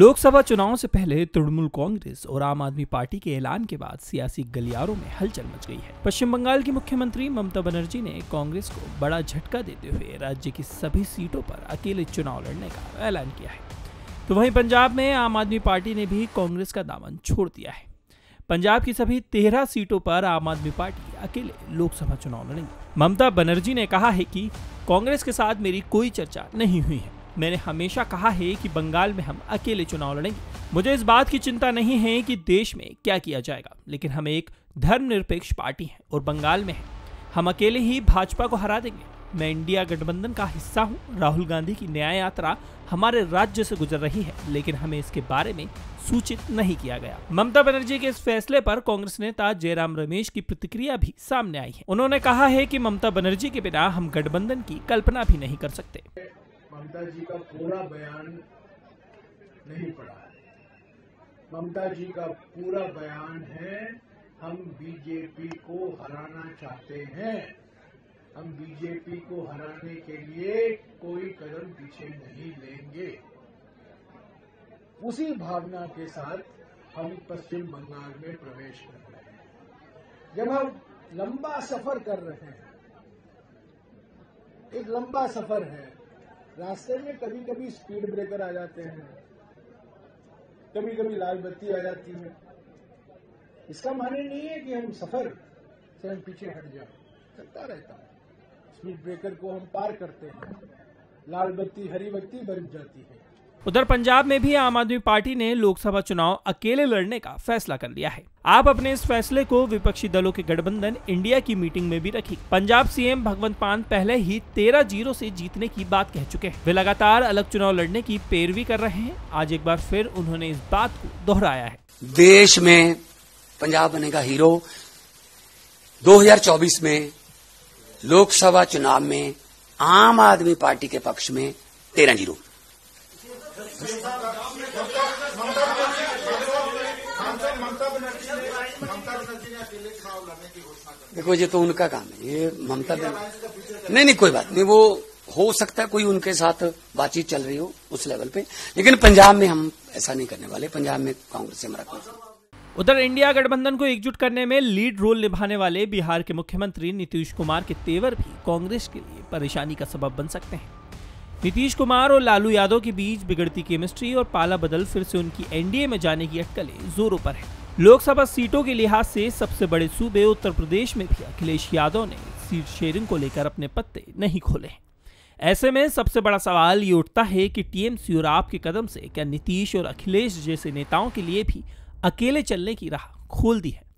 लोकसभा चुनाव से पहले तृणमूल कांग्रेस और आम आदमी पार्टी के ऐलान के बाद सियासी गलियारों में हलचल मच गई है। पश्चिम बंगाल की मुख्यमंत्री ममता बनर्जी ने कांग्रेस को बड़ा झटका देते हुए राज्य की सभी सीटों पर अकेले चुनाव लड़ने का ऐलान किया है, तो वहीं पंजाब में आम आदमी पार्टी ने भी कांग्रेस का दामन छोड़ दिया है। पंजाब की सभी 13 सीटों पर आम आदमी पार्टी अकेले लोकसभा चुनाव लड़ेगी। ममता बनर्जी ने कहा है कि कांग्रेस के साथ मेरी कोई चर्चा नहीं हुई है, मैंने हमेशा कहा है कि बंगाल में हम अकेले चुनाव लड़ेंगे। मुझे इस बात की चिंता नहीं है कि देश में क्या किया जाएगा, लेकिन हम एक धर्मनिरपेक्ष पार्टी है और बंगाल में है। हम अकेले ही भाजपा को हरा देंगे। मैं इंडिया गठबंधन का हिस्सा हूं। राहुल गांधी की न्याय यात्रा हमारे राज्य से गुजर रही है, लेकिन हमें इसके बारे में सूचित नहीं किया गया। ममता बनर्जी के इस फैसले पर कांग्रेस नेता जयराम रमेश की प्रतिक्रिया भी सामने आई है। उन्होंने कहा है कि ममता बनर्जी के बिना हम गठबंधन की कल्पना भी नहीं कर सकते। ममता जी का पूरा बयान नहीं पड़ा है। ममता जी का पूरा बयान है हम बीजेपी को हराना चाहते हैं, हम बीजेपी को हराने के लिए कोई कदम पीछे नहीं लेंगे। उसी भावना के साथ हम पश्चिम बंगाल में प्रवेश कर रहे हैं। जब हम लंबा सफर कर रहे हैं, एक लंबा सफर है, रास्ते में कभी कभी स्पीड ब्रेकर आ जाते हैं, कभी कभी लाल बत्ती आ जाती है। इसका माने नहीं है कि हम सफर से हम पीछे हट जाए, चलता रहता है। स्पीड ब्रेकर को हम पार करते हैं, लाल बत्ती हरी बत्ती बन जाती है। उधर पंजाब में भी आम आदमी पार्टी ने लोकसभा चुनाव अकेले लड़ने का फैसला कर लिया है। आप अपने इस फैसले को विपक्षी दलों के गठबंधन इंडिया की मीटिंग में भी रखी। पंजाब सीएम भगवंत मान पहले ही 13-0 से जीतने की बात कह चुके हैं। वे लगातार अलग चुनाव लड़ने की पैरवी कर रहे हैं। आज एक बार फिर उन्होंने इस बात को दोहराया है। देश में पंजाब बनेगा हीरो। 2024 में लोकसभा चुनाव में आम आदमी पार्टी के पक्ष में 13-0। देखो ये तो उनका काम है, ये ममता बनर्जी नहीं कोई बात नहीं, वो हो सकता है कोई उनके साथ बातचीत चल रही हो उस लेवल पे, लेकिन पंजाब में हम ऐसा नहीं करने वाले। पंजाब में कांग्रेस से हमारा। उधर इंडिया गठबंधन को एकजुट करने में लीड रोल निभाने वाले बिहार के मुख्यमंत्री नीतीश कुमार के तेवर भी कांग्रेस के लिए परेशानी का सबब बन सकते हैं। नीतीश कुमार और लालू यादव के बीच बिगड़ती केमिस्ट्री और पाला बदल फिर से उनकी एनडीए में जाने की अटकलें जोरों पर है। लोकसभा सीटों के लिहाज से सबसे बड़े सूबे उत्तर प्रदेश में भी अखिलेश यादव ने सीट शेयरिंग को लेकर अपने पत्ते नहीं खोले। ऐसे में सबसे बड़ा सवाल ये उठता है कि टीएमसी और आप के कदम से क्या नीतीश और अखिलेश जैसे नेताओं के लिए भी अकेले चलने की राह खोल दी है।